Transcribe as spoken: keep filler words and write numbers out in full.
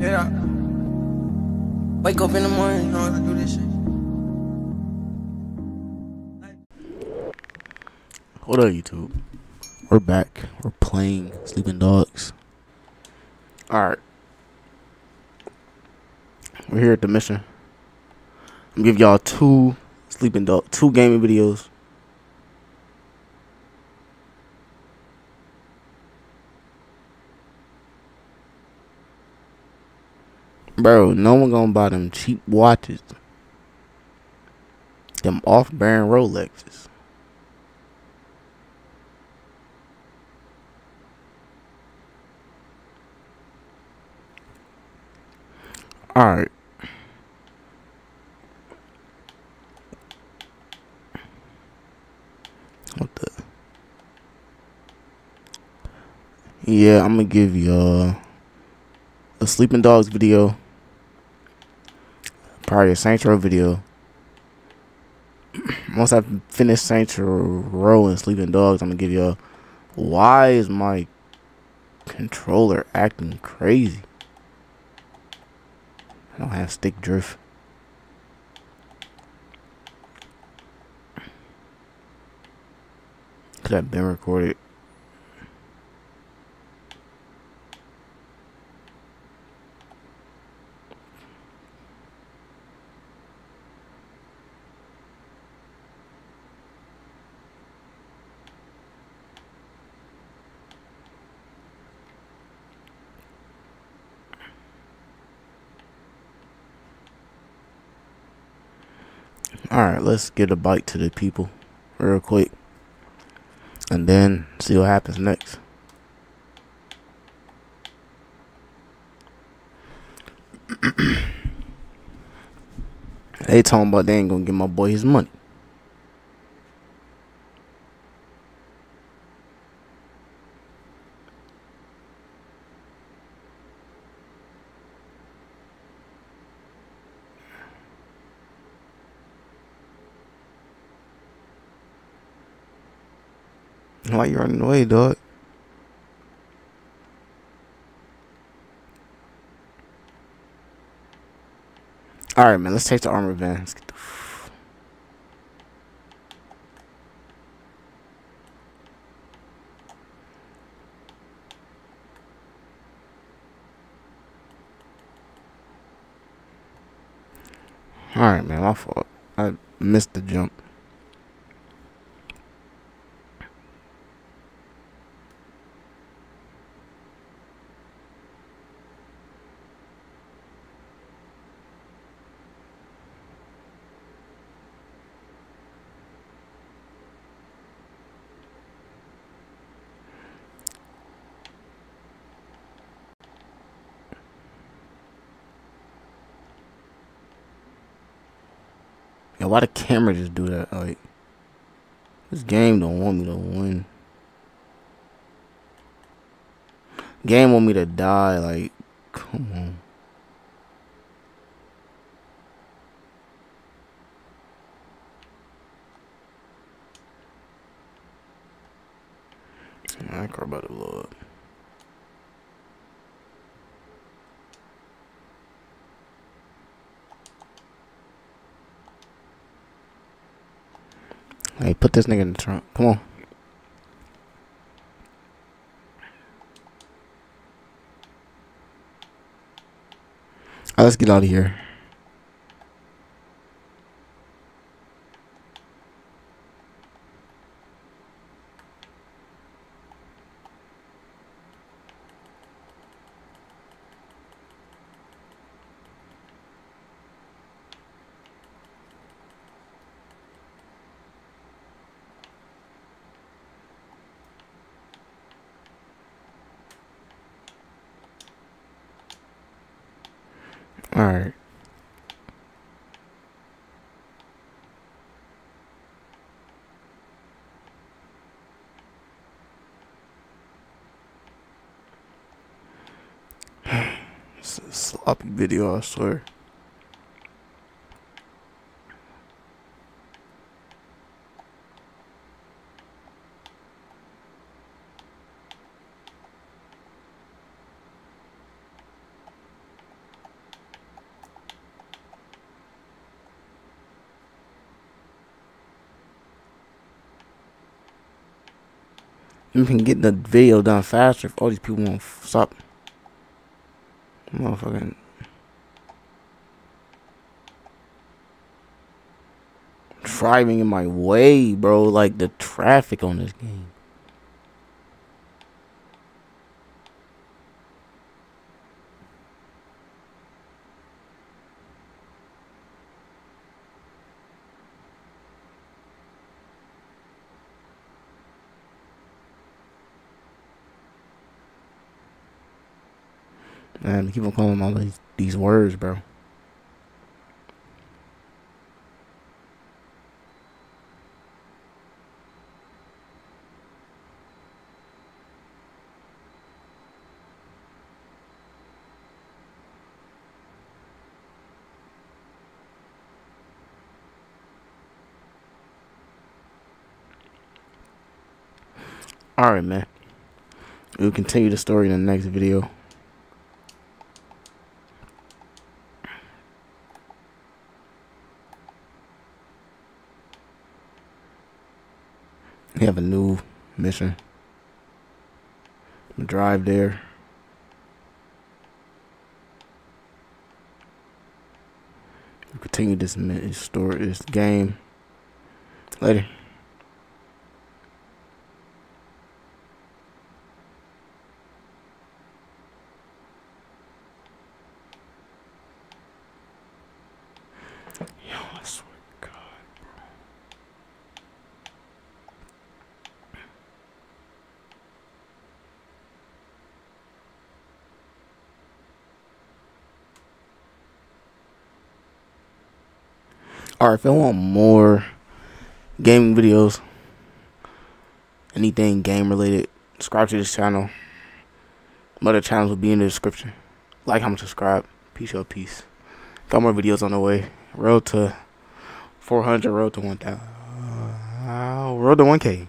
Yeah. Wake up in the morning, you know how to do this shit. What up, YouTube? We're back. We're playing Sleeping Dogs. Alright. We're here at the mission. I'm gonna give y'all two Sleeping Dog, two gaming videos. Bro, no one gonna buy them cheap watches. Them off-brand Rolexes. Alright. What the? Yeah, I'm gonna give y'all a Sleeping Dogs video. Probably a Saints Row video. Once I finish Saints Row and Sleeping Dogs, I'm gonna give y'all. Why is my controller acting crazy? I don't have stick drift. Could have been recorded. Alright, let's get a bite to the people real quick and then see what happens next. They talking about they ain't gonna give my boy his money. Why you running away, dog? Alright, man. Let's take the armor van. Let's get the f Alright, man. My fault. I missed the jump. Yeah, why the camera just do that? Like, this game don't want me to win. Game want me to die. Like, come on. I care about the Lord. Hey, put this nigga in the trunk. Come on. Alright, let's get out of here. All right. This is a sloppy video, I swear. We can get the video done faster if all these people won't stop. Motherfucking. Driving in my way, bro. Like the traffic on this game. Man, keep on calling all these, these words, bro. All right, man. We'll continue the story in the next video. We have a new mission. We'll drive there. We'll continue this story, this game later. Alright, if I want more gaming videos, anything game related, subscribe to this channel. My other channels will be in the description. Like, comment, subscribe. Peace out, peace. Got more videos on the way. Road to four hundred, road to one thousand, uh, road to one K.